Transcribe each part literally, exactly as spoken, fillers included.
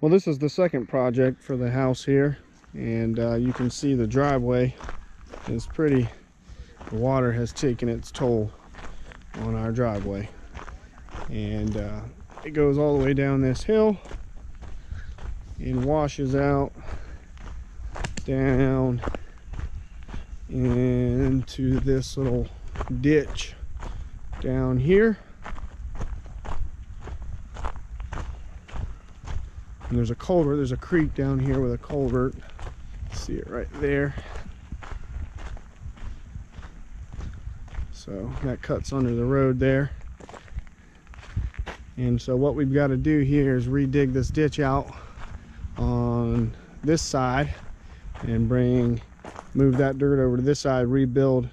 Well, this is the second project for the house here, and uh, you can see the driveway is pretty, the water has taken its toll on our driveway, and uh, it goes all the way down this hill and washes out down into this little ditch down here. And there's a culvert, there's a creek down here with a culvert. See it right there. So that cuts under the road there. And so what we've got to do here is redig this ditch out on this side and bring move that dirt over to this side, rebuild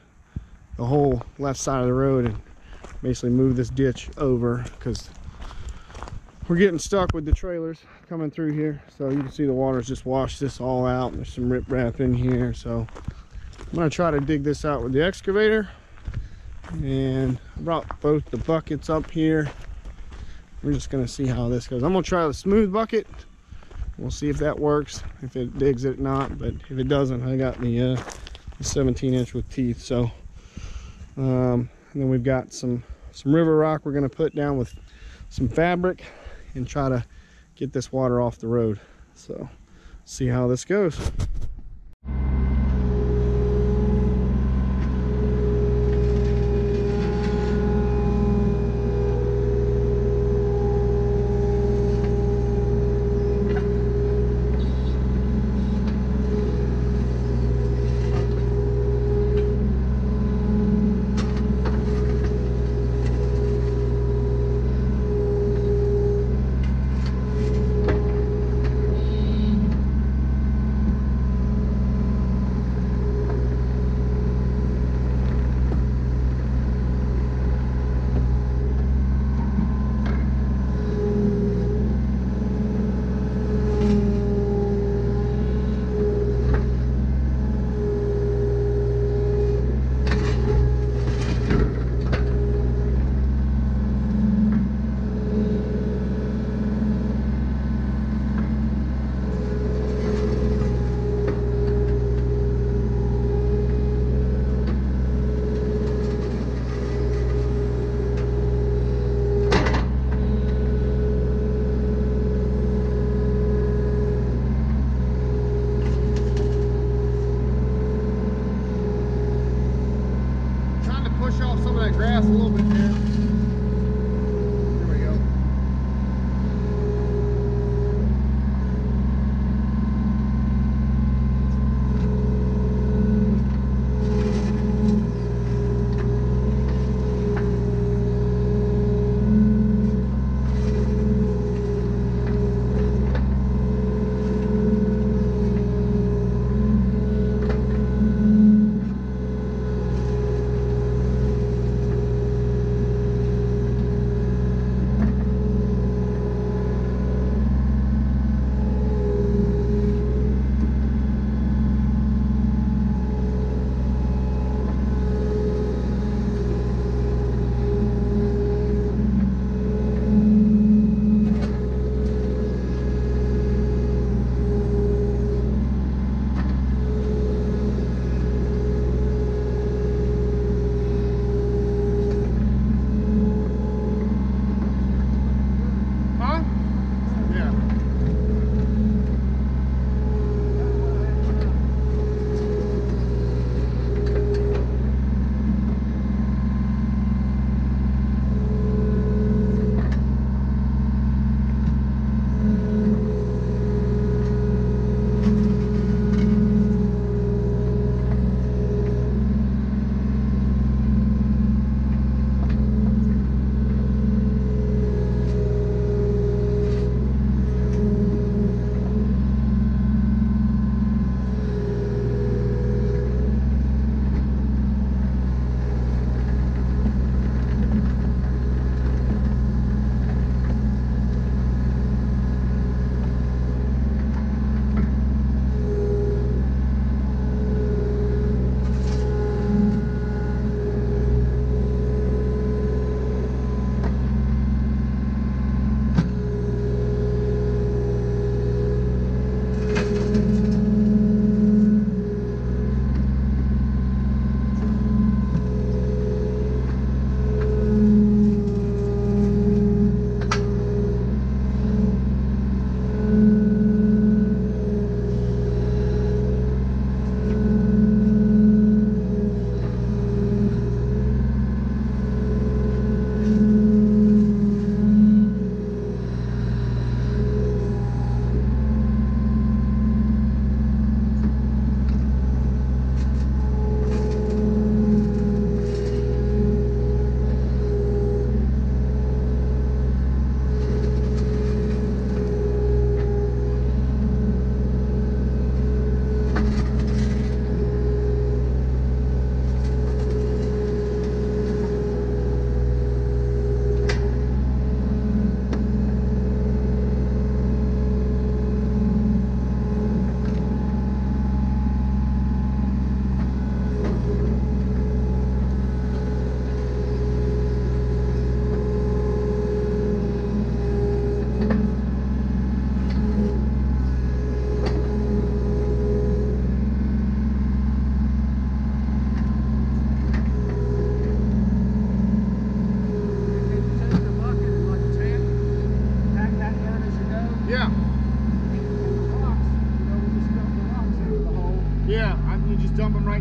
the whole left side of the road, and basically move this ditch over because we're getting stuck with the trailers coming through here. So you can see the water's just washed this all out. There's some rip rap in here, so I'm going to try to dig this out with the excavator. And I brought both the buckets up here. We're just going to see how this goes. I'm going to try the smooth bucket. We'll see if that works, if it digs it or not. But if it doesn't, I got the, uh, the seventeen inch with teeth. So um, and then we've got some some river rock we're going to put down with some fabric and try to get this water off the road. So see how this goes.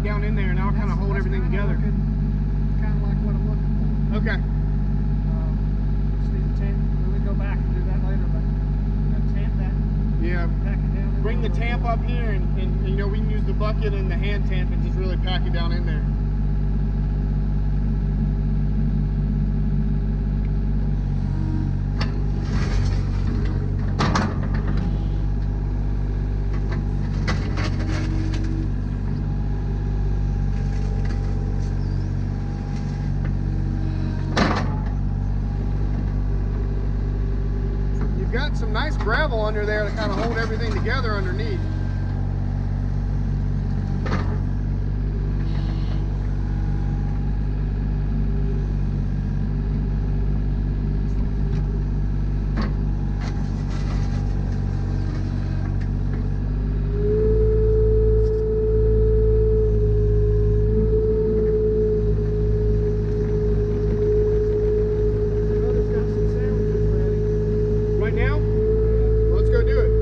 down in there and I'll kind of hold everything together. Kind of like what I'm looking for. Okay. Uh, just need to tamp. We'll go back and do that later, but we'll tamp that. Yeah. Pack it down. Bring the tamp up here and, and, you know, we can use the bucket and the hand tamp and just really pack it down in there. Some nice gravel under there to kind of hold everything together underneath. Now, let's go do it.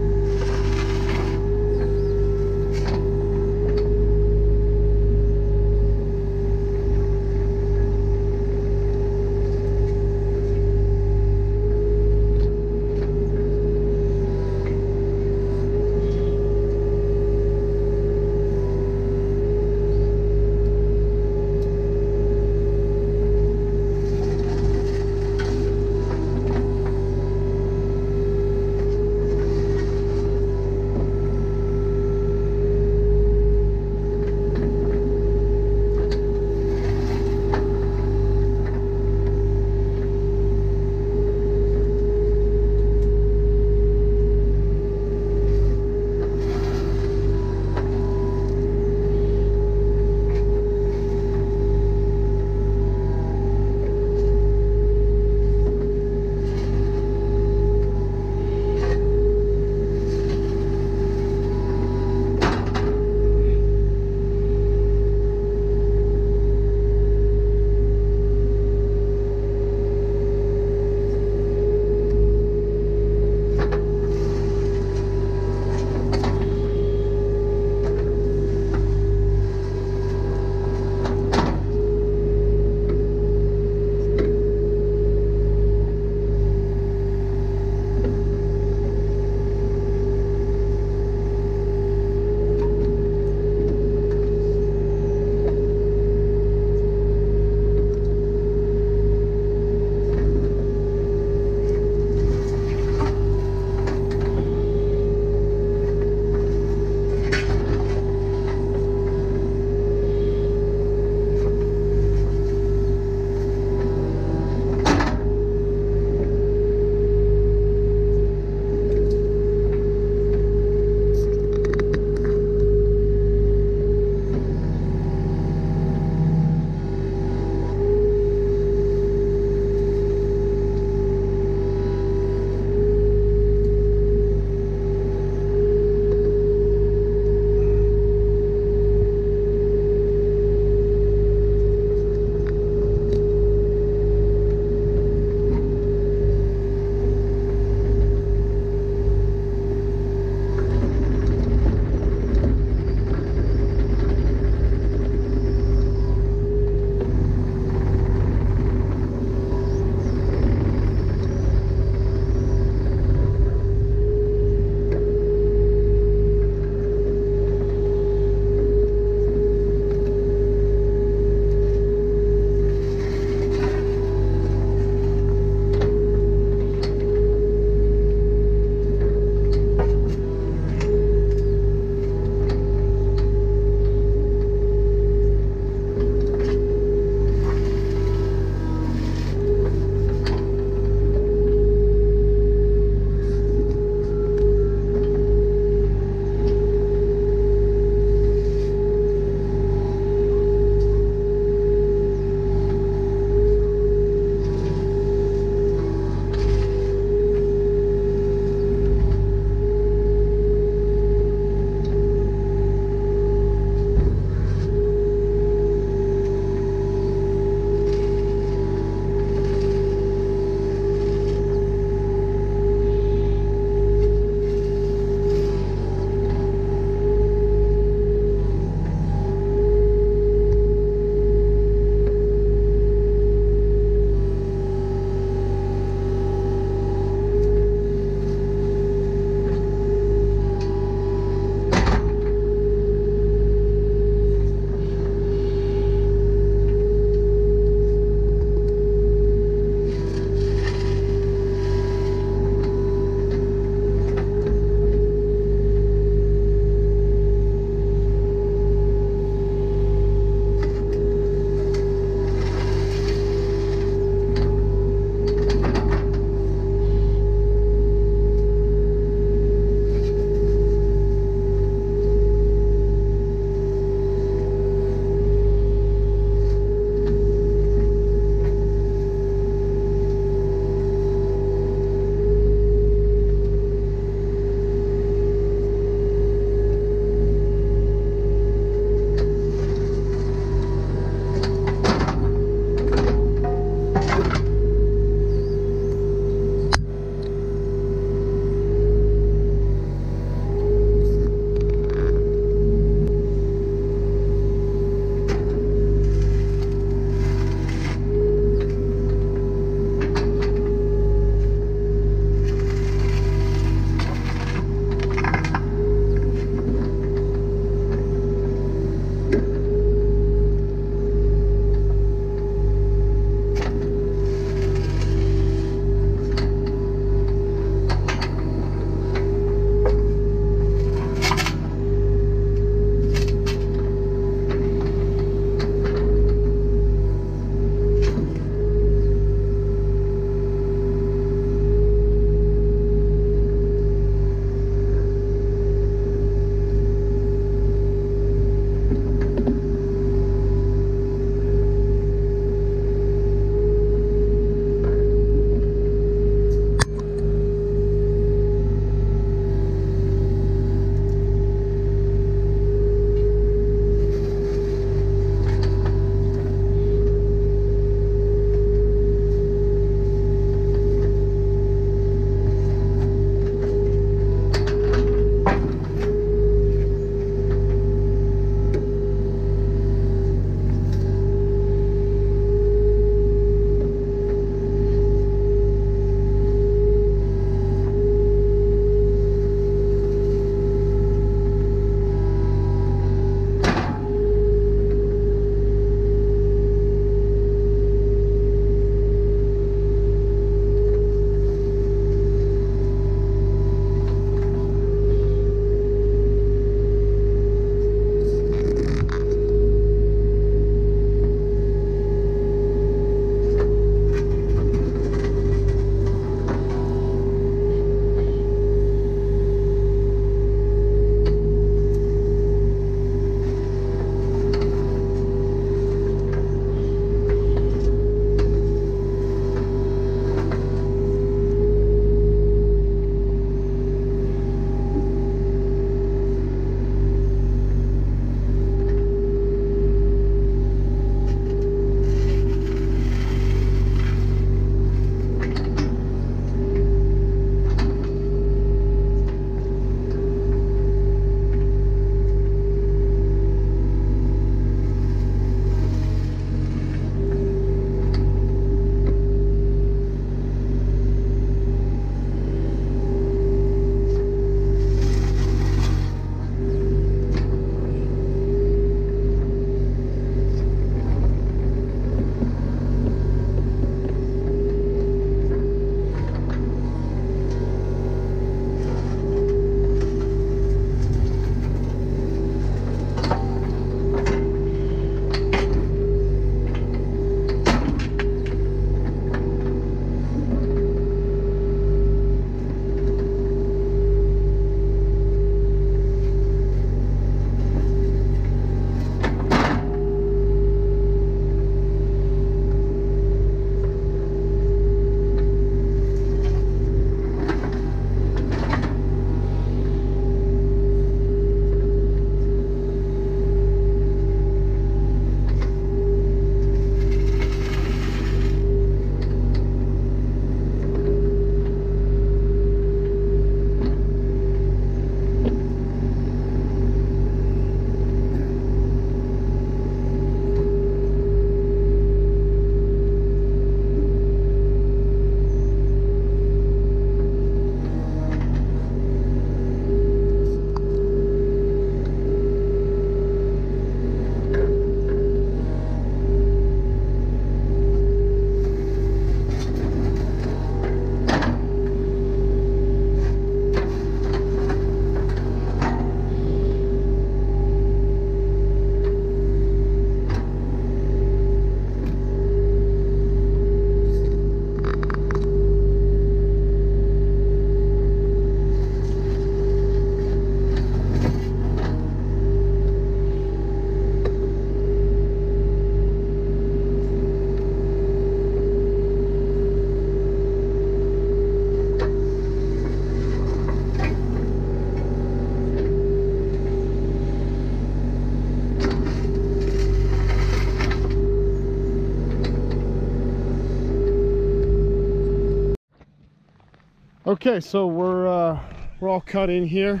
Okay, so we're uh, we're all cut in here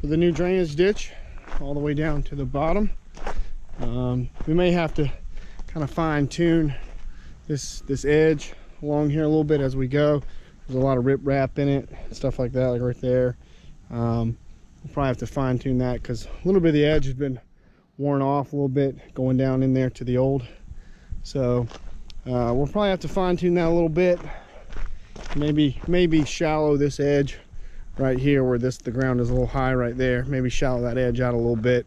for the new drainage ditch, all the way down to the bottom. Um, we may have to kind of fine tune this this edge along here a little bit as we go. There's a lot of rip rap in it, stuff like that, like right there. Um, we'll probably have to fine tune that because a little bit of the edge has been worn off a little bit going down in there to the old. So uh, we'll probably have to fine tune that a little bit. Maybe maybe shallow this edge right here where this the ground is a little high right there. Maybe shallow that edge out a little bit.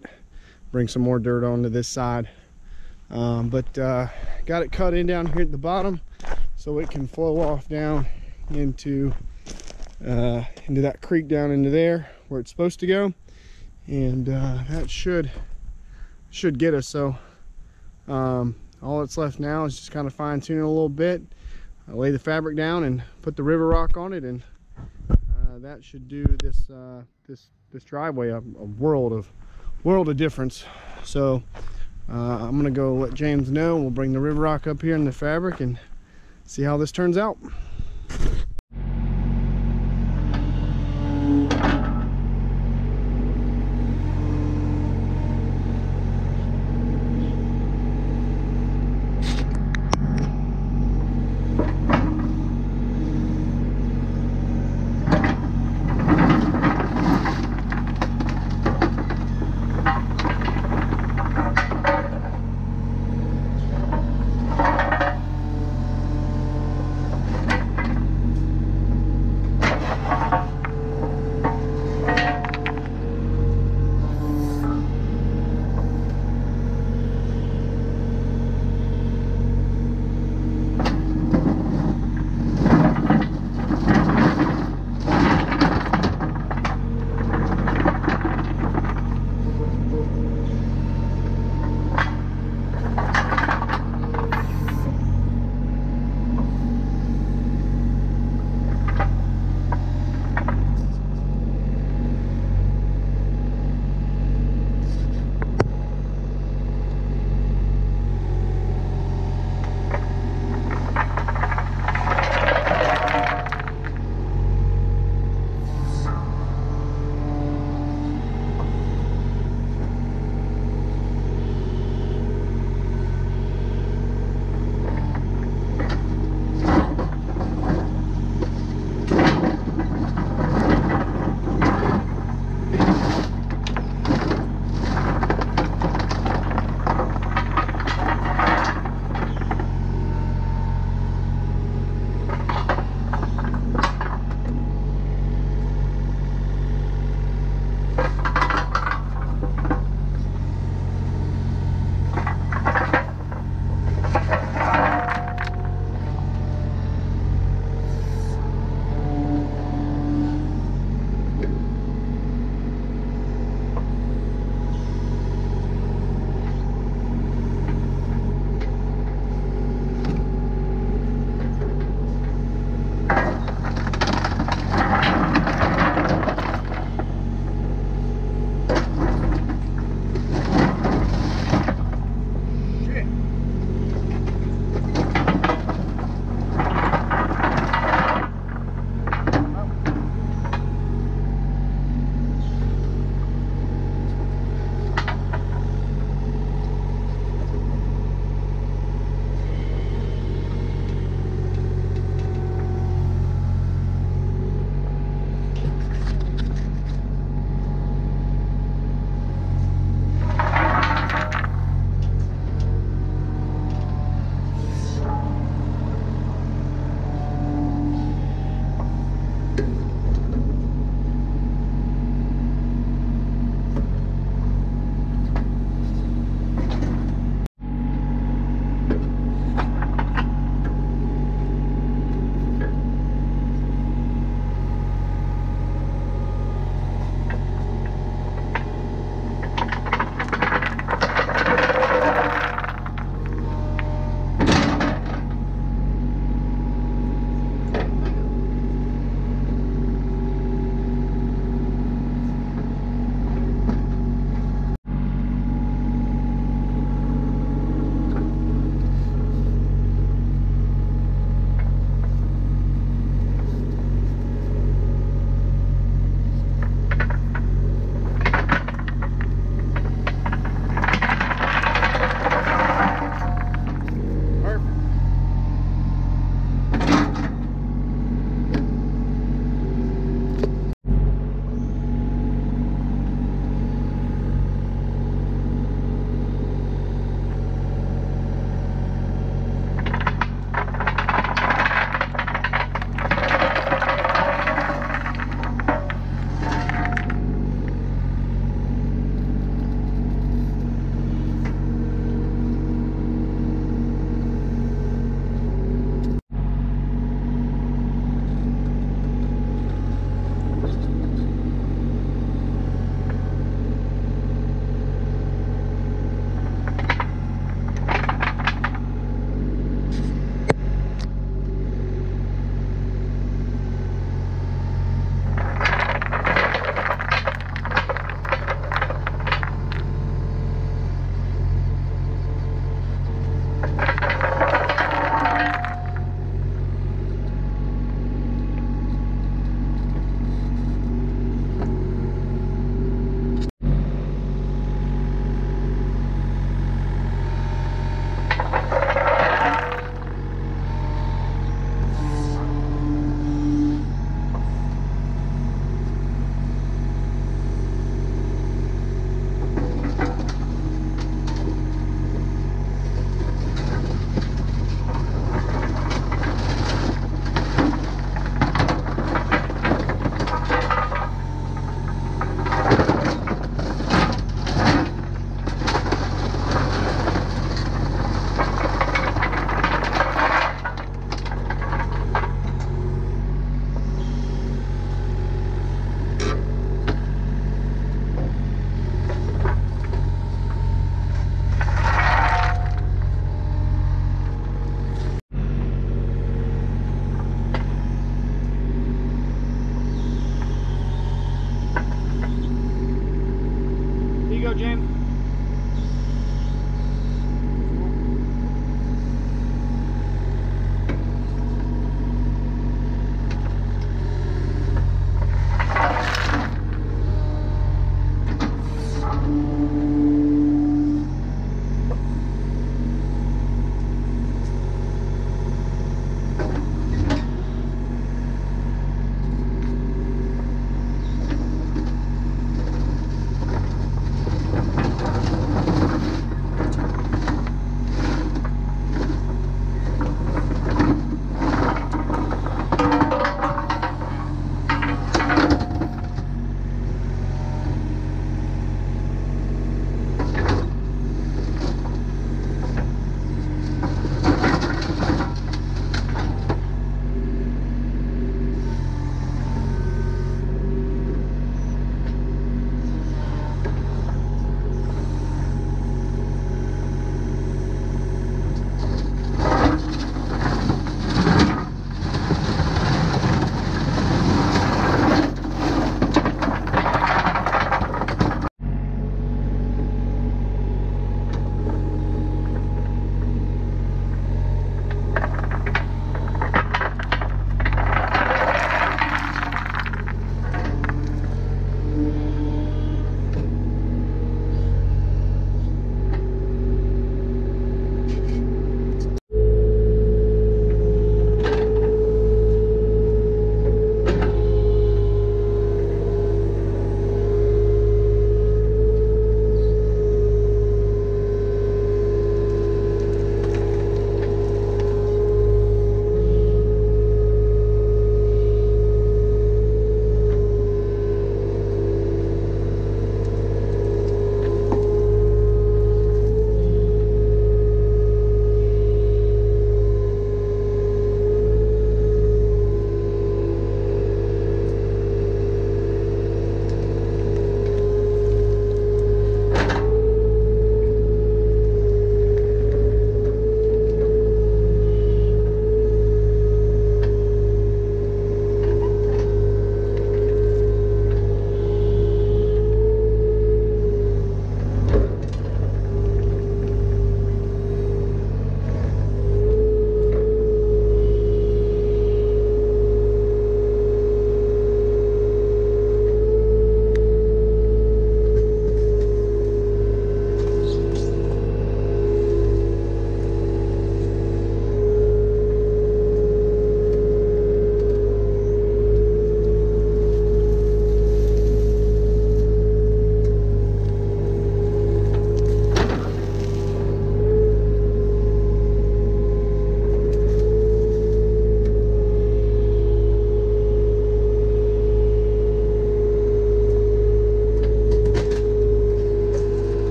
Bring some more dirt onto this side. Um, but uh, got it cut in down here at the bottom so it can flow off down into uh, into that creek down into there where it's supposed to go. And uh, that should should get us. So um, all that's left now is just kind of fine tuning a little bit. I lay the fabric down and put the river rock on it, and uh, that should do this uh, this this driveway a, a world of world of difference. So uh, I'm gonna go let James know. We'll bring the river rock up here in the fabric and see how this turns out.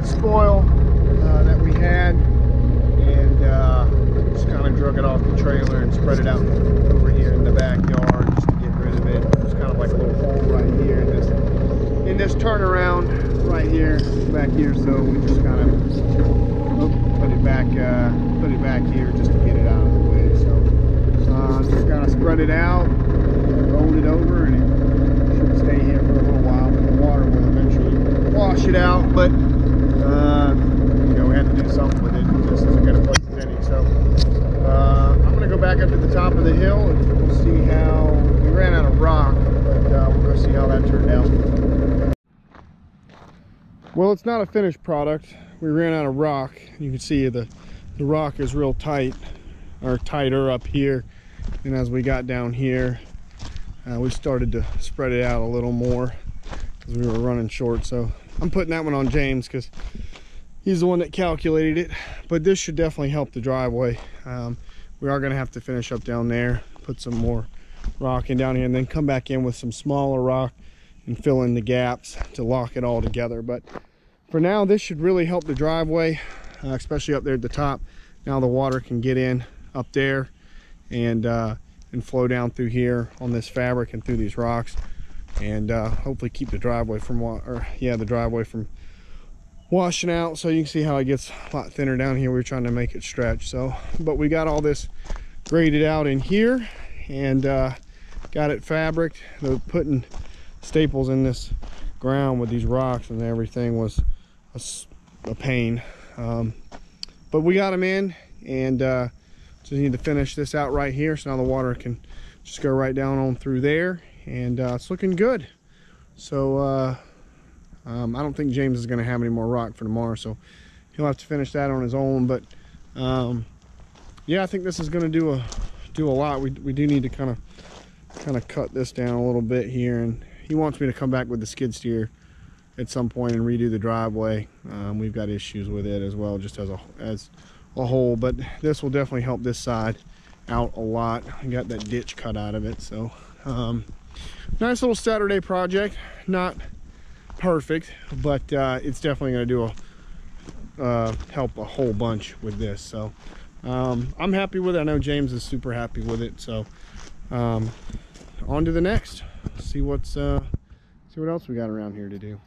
got spoil uh, that we had, and uh, just kind of drug it off the trailer and spread it out over here in the backyard just to get rid of it. It's kind of like a little hole right here in this, in this turnaround right here, back here. So we just kind of put it back, uh, put it back here just to get it out of the way. So uh, just kind of spread it out, rolled it over, and it should stay here for a little while. But the water will eventually wash it out. But uh, you know, we had to do something with it. This is a good place as any. So uh, I'm gonna go back up to the top of the hill and we'll see how we ran out of rock. But uh, we'll go see how that turned out. Well, it's not a finished product. We ran out of rock. You can see the the rock is real tight, or tighter up here. And as we got down here, uh, we started to spread it out a little more because we were running short. So I'm putting that one on James because he's the one that calculated it. But this should definitely help the driveway. Um, we are going to have to finish up down there, put some more rock in down here, and then come back in with some smaller rock and fill in the gaps to lock it all together. But for now, this should really help the driveway, uh, especially up there at the top. Now the water can get in up there and uh, and flow down through here on this fabric and through these rocks, and uh, hopefully keep the driveway from wa or yeah the driveway from washing out. So you can see how it gets a lot thinner down here. We were trying to make it stretch, so but we got all this graded out in here and uh, got it fabric. They're putting staples in this ground with these rocks and everything was a, a pain, um, but we got them in, and uh, just need to finish this out right here. So now the water can just go right down on through there, and uh, it's looking good. So uh, um, I don't think James is going to have any more rock for tomorrow, so he'll have to finish that on his own. But um, yeah, I think this is going to do a do a lot. We, we do need to kind of kind of cut this down a little bit here, and he wants me to come back with the skid steer at some point and redo the driveway. Um, we've got issues with it as well, just as a as a hole, but this will definitely help this side out a lot. I got that ditch cut out of it. So um, nice little Saturday project. Not perfect, but uh, it's definitely going to do a uh, help a whole bunch with this. So um, I'm happy with it. I know James is super happy with it. So um, on to the next. See what's uh, see what else we got around here to do.